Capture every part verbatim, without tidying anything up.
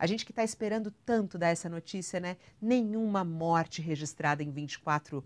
A gente que está esperando tanto dar essa notícia, né? Nenhuma morte registrada em vinte e quatro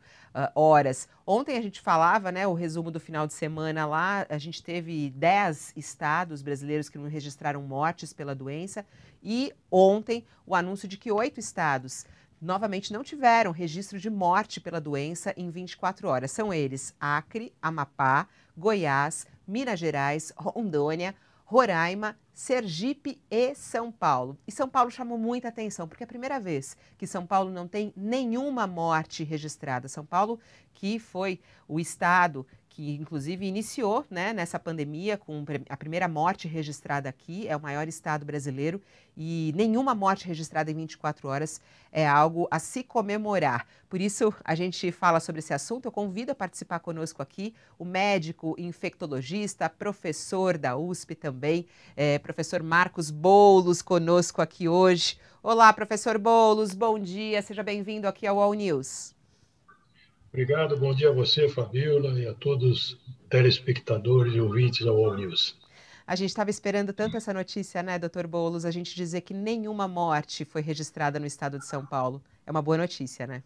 horas. Ontem a gente falava, né, o resumo do final de semana lá, a gente teve dez estados brasileiros que não registraram mortes pela doença e ontem o anúncio de que oito estados novamente não tiveram registro de morte pela doença em vinte e quatro horas. São eles: Acre, Amapá, Goiás, Minas Gerais, Rondônia, Roraima, Sergipe e São Paulo. E São Paulo chamou muita atenção, porque é a primeira vez que São Paulo não tem nenhuma morte registrada. São Paulo, que foi o estado que, inclusive, iniciou, né, nessa pandemia, com a primeira morte registrada aqui, é o maior estado brasileiro, e nenhuma morte registrada em vinte e quatro horas é algo a se comemorar. Por isso, a gente fala sobre esse assunto. Eu convido a participar conosco aqui o médico infectologista, professor da U S P também, é, professor Marcos Boulos, conosco aqui hoje. Olá, professor Boulos, bom dia, seja bem-vindo aqui ao All News. Obrigado, bom dia a você, Fabíola, e a todos os telespectadores e ouvintes da U O L News. A gente estava esperando tanto essa notícia, né, doutor Boulos, a gente dizer que nenhuma morte foi registrada no estado de São Paulo. É uma boa notícia, né?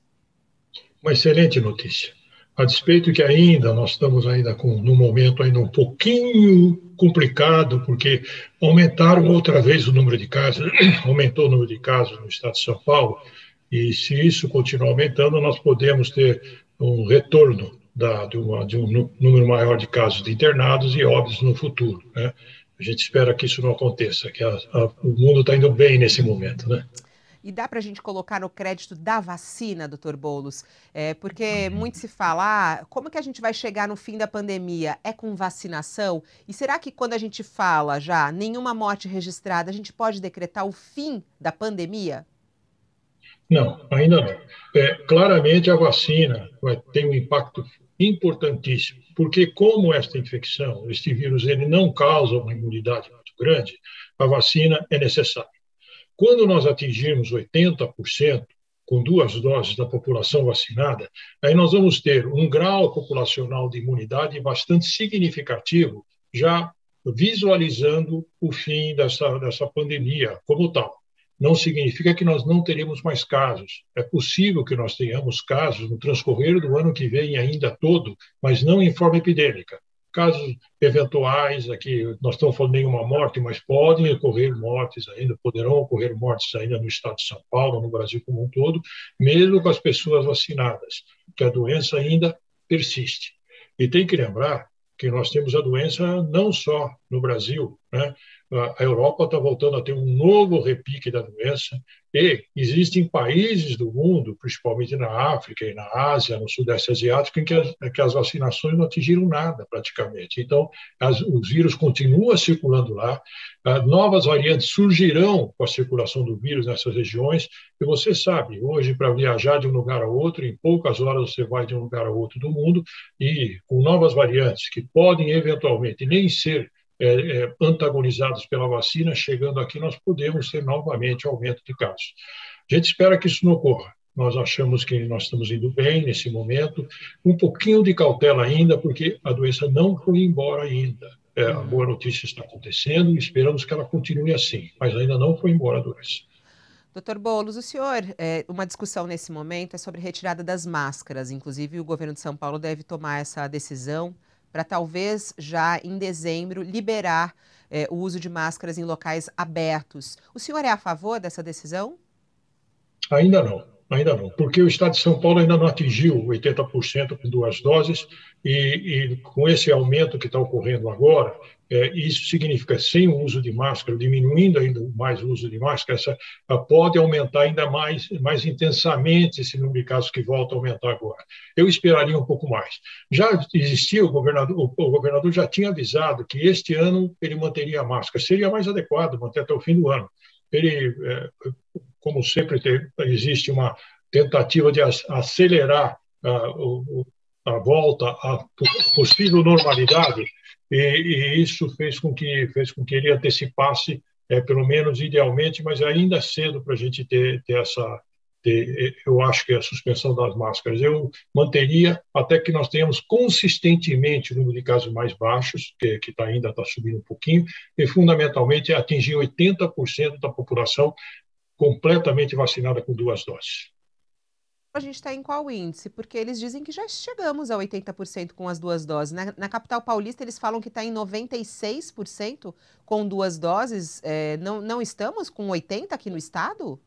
Uma excelente notícia. A despeito que ainda, nós estamos ainda com, num momento ainda um pouquinho complicado, porque aumentaram outra vez o número de casos, aumentou o número de casos no estado de São Paulo, e se isso continuar aumentando, nós podemos ter um retorno da, de, uma, de um número maior de casos de internados e óbitos no futuro, né? A gente espera que isso não aconteça, que a, a, o mundo está indo bem nesse momento, né? E dá para a gente colocar no crédito da vacina, doutor Boulos, é, porque muito se fala, ah, como que a gente vai chegar no fim da pandemia? É com vacinação? E será que quando a gente fala já nenhuma morte registrada, a gente pode decretar o fim da pandemia? Não, ainda não. É, claramente a vacina vai ter um impacto importantíssimo, porque como esta infecção, este vírus, ele não causa uma imunidade muito grande, a vacina é necessária. Quando nós atingirmos oitenta por cento com duas doses da população vacinada, aí nós vamos ter um grau populacional de imunidade bastante significativo, já visualizando o fim dessa, dessa pandemia como tal. Não significa que nós não teremos mais casos. É possível que nós tenhamos casos no transcorrer do ano que vem ainda todo, mas não em forma epidêmica. Casos eventuais, aqui nós estamos falando de nenhuma morte, mas podem ocorrer mortes ainda, poderão ocorrer mortes ainda no estado de São Paulo, no Brasil como um todo, mesmo com as pessoas vacinadas, porque a doença ainda persiste. E tem que lembrar que nós temos a doença não só no Brasil, né? A Europa está voltando a ter um novo repique da doença e existem países do mundo, principalmente na África e na Ásia, no Sudeste Asiático, em que as, que as vacinações não atingiram nada praticamente. Então, as, o vírus continua circulando lá, as novas variantes surgirão com a circulação do vírus nessas regiões e você sabe, hoje para viajar de um lugar a outro, em poucas horas você vai de um lugar a outro do mundo e com novas variantes que podem eventualmente nem ser É, é, antagonizados pela vacina, chegando aqui nós podemos ter novamente aumento de casos. A gente espera que isso não ocorra. Nós achamos que nós estamos indo bem nesse momento, um pouquinho de cautela ainda, porque a doença não foi embora ainda. É, a boa notícia está acontecendo e esperamos que ela continue assim, mas ainda não foi embora a doença. doutor Boulos, o senhor, é, uma discussão nesse momento é sobre retirada das máscaras, inclusive o governo de São Paulo deve tomar essa decisão para talvez já em dezembro liberar eh, o uso de máscaras em locais abertos. O senhor é a favor dessa decisão? Ainda não, ainda não, porque o estado de São Paulo ainda não atingiu oitenta por cento com duas doses e, e com esse aumento que está ocorrendo agora, é, isso significa sem o uso de máscara, diminuindo ainda mais o uso de máscara, essa, pode aumentar ainda mais, mais intensamente esse número de casos que volta a aumentar agora. Eu esperaria um pouco mais. Já existia, o governador, o governador já tinha avisado que este ano ele manteria a máscara, seria mais adequado manter até o fim do ano. Ele, é, como sempre, teve, existe uma tentativa de acelerar a, a volta à possível normalidade, E, e isso fez com que fez com que ele antecipasse, é, pelo menos idealmente, mas ainda cedo para a gente ter, ter essa eu acho que a suspensão das máscaras eu manteria até que nós tenhamos consistentemente o número de casos mais baixos, que, que tá, ainda está subindo um pouquinho, e fundamentalmente atingir oitenta por cento da população completamente vacinada com duas doses. A gente está em qual índice? Porque eles dizem que já chegamos a oitenta por cento com as duas doses. Na, na capital paulista, eles falam que está em noventa e seis por cento com duas doses. É, não, não estamos com oitenta por cento aqui no estado?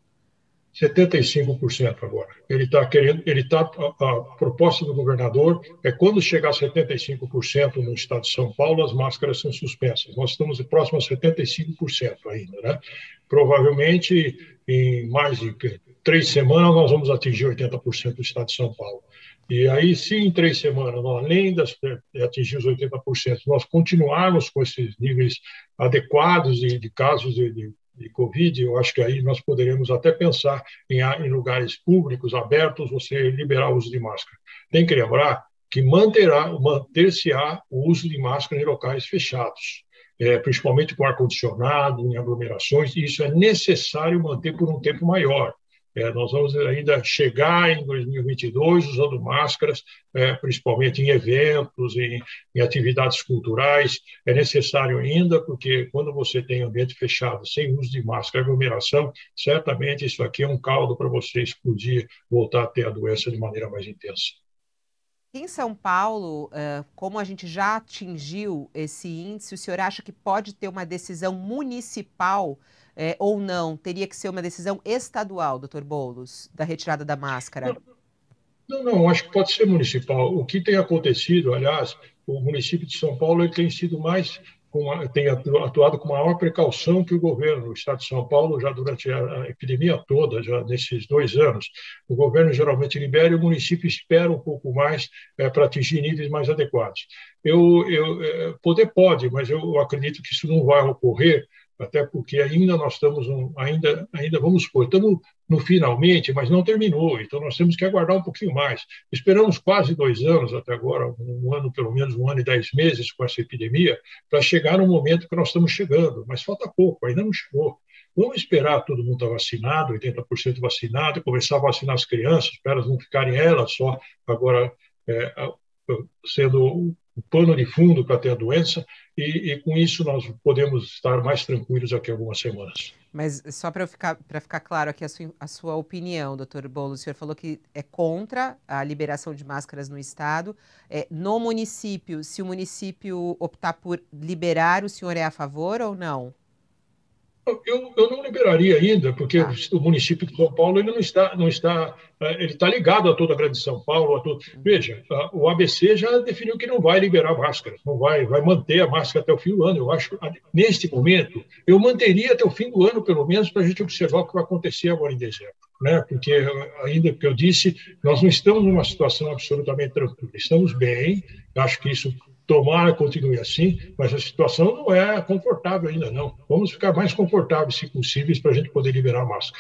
setenta e cinco por cento agora. Ele está querendo, ele tá, a, a proposta do governador é quando chegar a setenta e cinco por cento no estado de São Paulo, as máscaras são suspensas. Nós estamos próximo a setenta e cinco por cento ainda, né? Provavelmente, em mais de três semanas, nós vamos atingir oitenta por cento do estado de São Paulo. E aí, se em três semanas, nós, além de atingir os oitenta por cento, nós continuarmos com esses níveis adequados de, de casos de, de de Covid, eu acho que aí nós poderíamos até pensar em, em lugares públicos, abertos, você liberar o uso de máscara. Tem que lembrar que manterá, manter-se-á o uso de máscara em locais fechados, é, principalmente com ar-condicionado, em aglomerações, e isso é necessário manter por um tempo maior. É, nós vamos ainda chegar em dois mil e vinte e dois usando máscaras, é, principalmente em eventos, em, em atividades culturais. É necessário ainda, porque quando você tem ambiente fechado, sem uso de máscara, aglomeração, certamente isso aqui é um caldo para você explodir, voltar a ter a doença de maneira mais intensa. Em São Paulo, como a gente já atingiu esse índice, o senhor acha que pode ter uma decisão municipal É, ou não? Teria que ser uma decisão estadual, doutor Boulos, da retirada da máscara? Não, não, acho que pode ser municipal. O que tem acontecido, aliás, o município de São Paulo ele tem sido mais, com, tem atuado com maior precaução que o governo. O estado de São Paulo, já durante a epidemia toda, já nesses dois anos, o governo geralmente libera e o município espera um pouco mais é, para atingir níveis mais adequados. Eu, eu, poder pode, mas eu acredito que isso não vai ocorrer, até porque ainda nós estamos, um, ainda, ainda vamos supor, estamos no finalmente, mas não terminou, então nós temos que aguardar um pouquinho mais. Esperamos quase dois anos até agora, um ano, pelo menos um ano e dez meses com essa epidemia, para chegar no momento que nós estamos chegando, mas falta pouco, ainda não chegou. Vamos esperar todo mundo estar vacinado, oitenta por cento vacinado, começar a vacinar as crianças, para elas não ficarem elas só agora é, sendo o pano de fundo para ter a doença, e, e com isso nós podemos estar mais tranquilos daqui a algumas semanas. Mas só para ficar, para ficar claro aqui a sua, a sua opinião, doutor Boulos, o senhor falou que é contra a liberação de máscaras no estado. É, no município, se o município optar por liberar, o senhor é a favor ou não? Eu, eu não liberaria ainda, porque ah. o município de São Paulo ele não está, não está, ele está ligado a toda a grande São Paulo. A todo... Veja, o A B C já definiu que não vai liberar máscara, não vai, vai manter a máscara até o fim do ano. Eu acho, neste momento, eu manteria até o fim do ano, pelo menos, para a gente observar o que vai acontecer agora em dezembro, né? Porque, ainda que eu disse, nós não estamos numa situação absolutamente tranquila, estamos bem, acho que isso... Tomara, continue assim, mas a situação não é confortável ainda, não. Vamos ficar mais confortáveis, se possível, para a gente poder liberar a máscara.